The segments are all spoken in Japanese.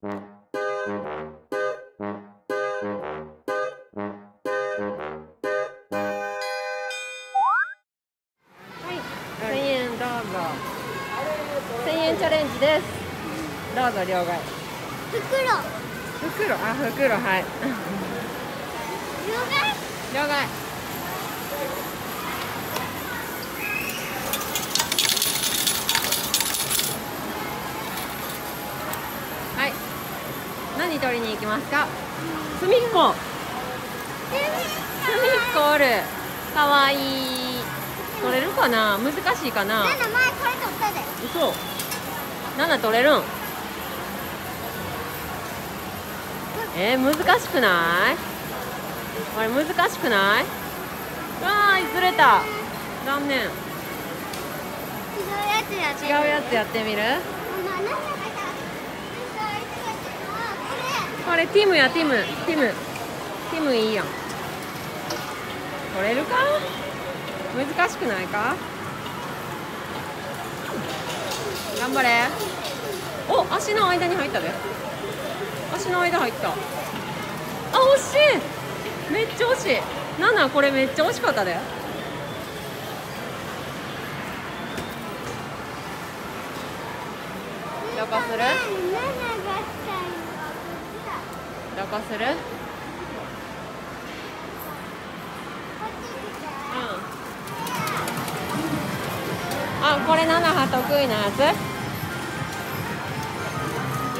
1000円どうぞ。1000円チャレンジです。どうぞ両替。袋。あ、袋、はい。両替。両替。何取りに行きますか？隅っこ。隅っこおる。かわいい。取れるかな？難しいかな？ナナ前これ取ったで。嘘。ナナ取れるん？難しくない？あれ難しくない？わーい、ずれた。残念。違うやつやってみる？違うやつやってみる？これティムや、ティムいいやん。取れるか？難しくないか？頑張れ。お、足の間に入ったで。足の間入った。あ、惜しい。めっちゃ惜しい。ナナ、これめっちゃ惜しかったで。どこする？どこする？あ、これナナは得意なやつ。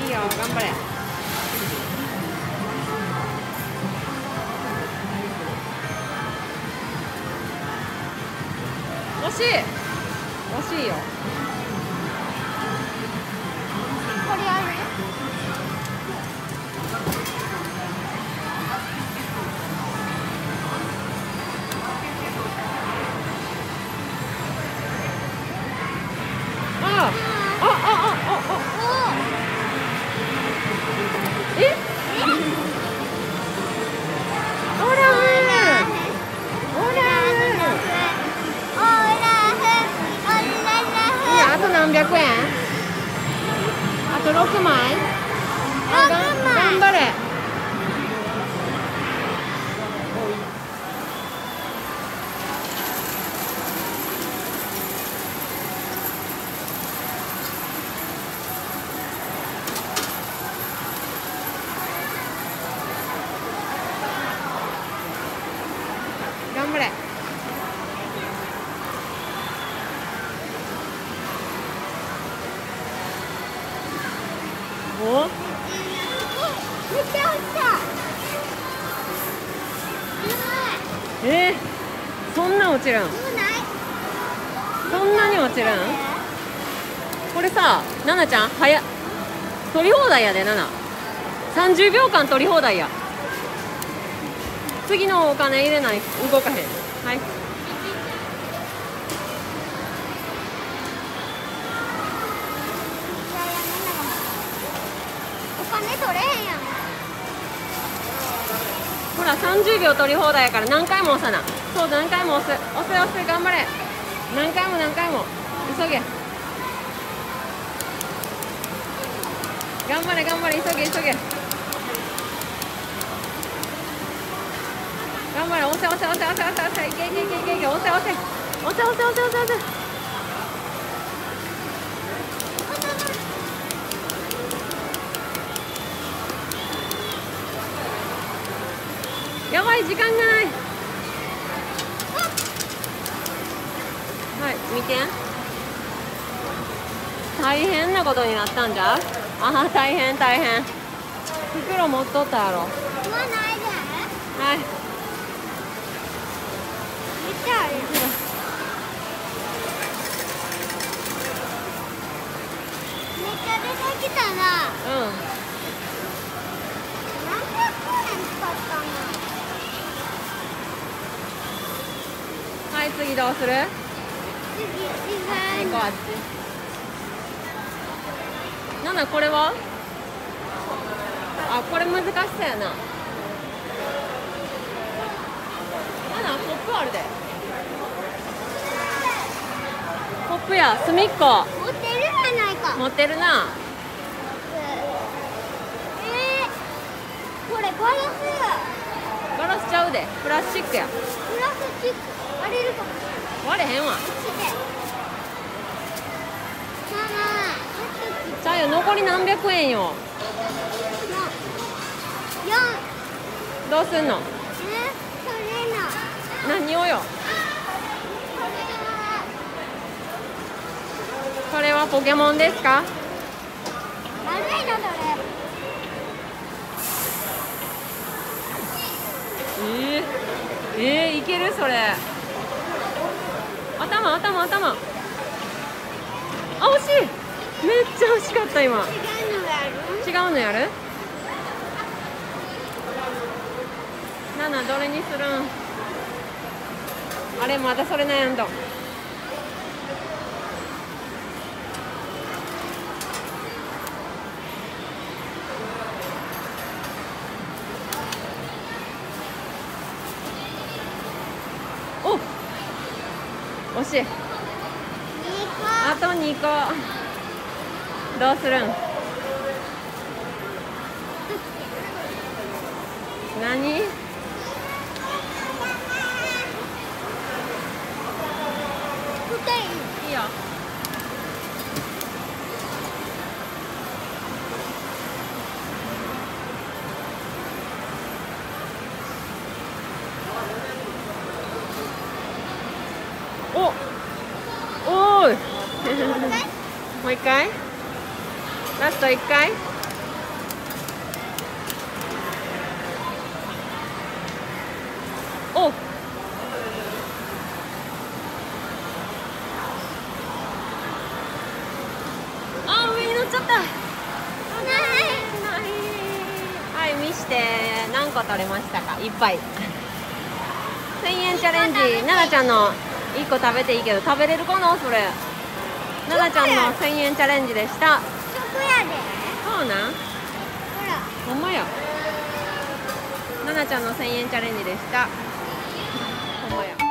いいよ、頑張れ。惜しい。惜しいよ。これある？100円。あと6枚。頑張れ。頑張れ。お、めっちゃ落ちた。そんな落ちるん？そんなに落ちるん？これさ、ナナちゃん早取り放題やで。ナナ30秒間取り放題や。次のお金入れない、動かへん。はい、取れへんやん。ほら30秒取り放題やから何回も押さな。そう、何回も押す。押す。頑張れ。何回も急げ。頑張れ。急げ。頑張れ。押せ。いけ。押せ。やばい、時間がない。はい、見て。大変なことになったんじゃ。ああ、大変。袋持っとったやろ。もうないで。はい。見ちゃうよ。めっちゃ出てきたな。うん。はい、次どうする？次あっち。ナナ、これは？あ、これ難しそうやな。ナナ、コップあるで。コップや、隅っこ。持ってるじゃないか。持ってるな。ガラスちゃうで、プラスチックや。プラスチック割れるかもしれない。割れへんわ。ちゃうよ、残り何百円よ。どうすんの？何をよ。これはポケモンですか？悪いな、それ。いけるそれ。頭。あ、惜しい。めっちゃ惜しかった今。違うのやる？ナナ、どれにするん？あれ、またそれ悩んだ。お、惜しい。あと2個。どうするん？何？いいよ。おいもう一回、ラスト1回。はい、見して、何個取れましたか？いっぱい。1000円チャレンジ、奈々ちゃんの1個食べていいけど、食べれるかな、それ。奈々ちゃんの1000円チャレンジでした。食やで。そうなん。ほら。ほんまや。奈々ちゃんの1000円チャレンジでした。ほんまや。